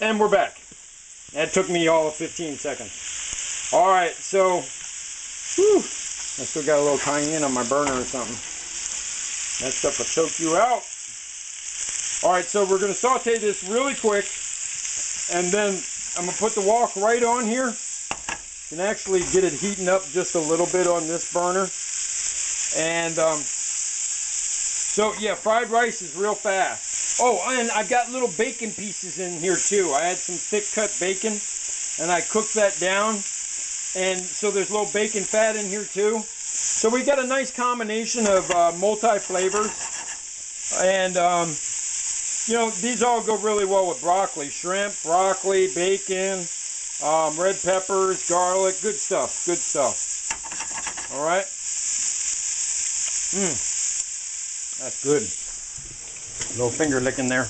And we're back. That took me all of 15 seconds. Alright, so whew, I still got a little cayenne on my burner or something. That stuff will soak you out. Alright, so we're going to saute this really quick. And then I'm going to put the wok right on here. You can actually get it heating up just a little bit on this burner. And so yeah, fried rice is real fast. Oh, and I've got little bacon pieces in here too. I had some thick cut bacon and I cooked that down. And so there's a little bacon fat in here too. So we got a nice combination of multi flavors. And you know, these all go really well with broccoli, shrimp, broccoli, bacon, red peppers, garlic, good stuff, good stuff. All right. Mmm, that's good. Little finger licking there.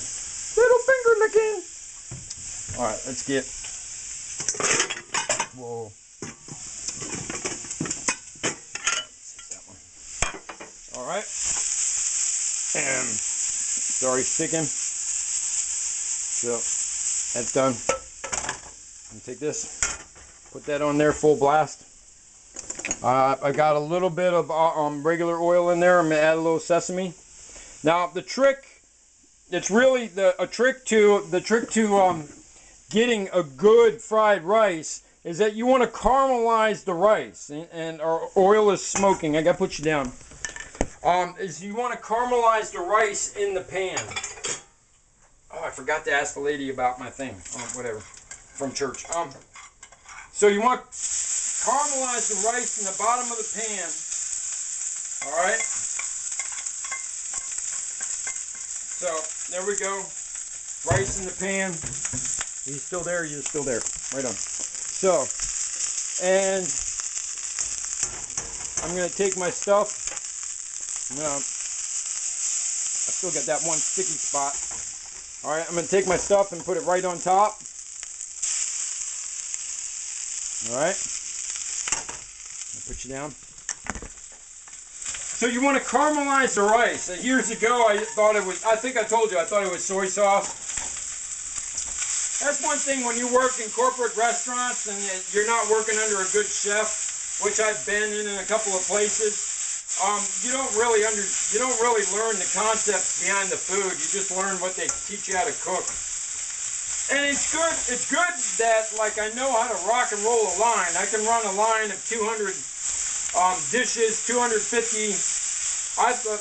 Little finger licking. All right, let's get. Whoa. That one. All right. And it's already sticking. So that's done. I'm gonna take this. Put that on there full blast. I got a little bit of regular oil in there. I'm gonna add a little sesame. Now the trick. It's really the trick to getting a good fried rice is that you want to caramelize the rice, and our oil is smoking. I gotta put you down. Is you want to caramelize the rice in the pan. Oh, I forgot to ask the lady about my thing. Oh, whatever, from church. So you want to caramelize the rice in the bottom of the pan. All right. So there we go, rice in the pan. Are you still there? You're still there. Right on. So, and I'm gonna take my stuff. I still got that one sticky spot. All right, I'm gonna take my stuff and put it right on top. All right, I'll put you down. So you want to caramelize the rice. Years ago, I thought it was, I think I told you, I thought it was soy sauce. That's one thing when you work in corporate restaurants and you're not working under a good chef, which I've been in a couple of places, you don't really learn the concepts behind the food. You just learn what they teach you how to cook. And it's good that, like, I know how to rock and roll a line. I can run a line of 200 dishes, 250.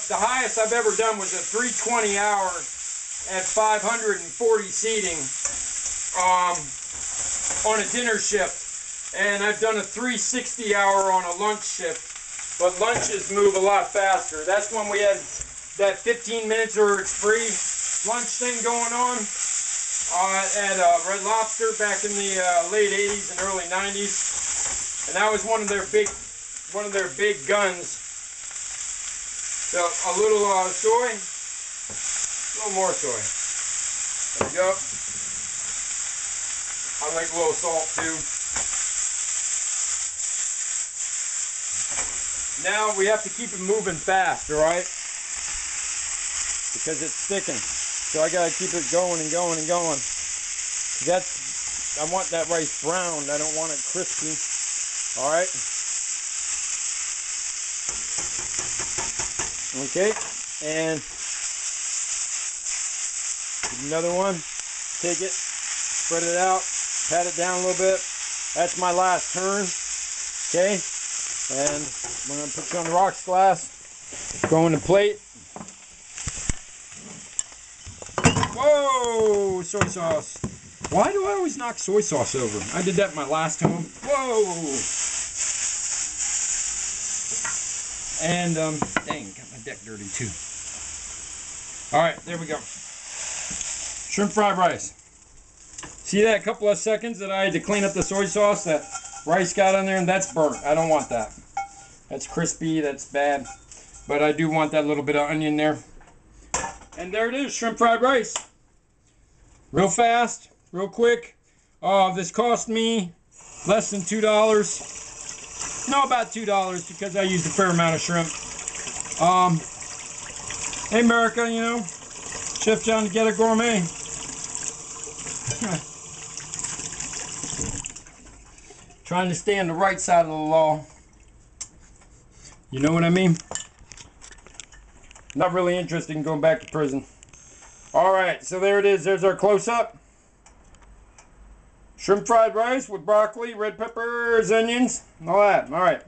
The highest I've ever done was a 320 hour at 540 seating on a dinner shift, and I've done a 360 hour on a lunch shift, but lunches move a lot faster. That's when we had that 15 minutes or free lunch thing going on at Red Lobster back in the late 80s and early 90s, and that was one of their big guns. So a little soy, a little more soy. There we go. I like a little salt too. Now we have to keep it moving fast, all right? Because it's sticking. So I gotta keep it going and going and going. I want that rice browned. I don't want it crispy, all right? Okay, and another one. Take it, spread it out, pat it down a little bit. That's my last turn. Okay, and I'm gonna put you on the rocks glass. Go in the plate. Whoa, soy sauce. Why do I always knock soy sauce over? I did that my last time. Whoa. And dang. Deck dirty too. All right, there we go. Shrimp fried rice. See that? A couple of seconds that I had to clean up the soy sauce that rice got on there, and that's burnt. I don't want that. That's crispy. That's bad. But I do want that little bit of onion there. And there it is, shrimp fried rice. Real fast, real quick. This cost me less than $2. No, about $2 because I used a fair amount of shrimp. Hey America, you know, Chef John the Ghetto Gourmet. Trying to stay on the right side of the law. You know what I mean? Not really interested in going back to prison. Alright, so there it is. There's our close-up. Shrimp fried rice with broccoli, red peppers, onions, and all that. Alright.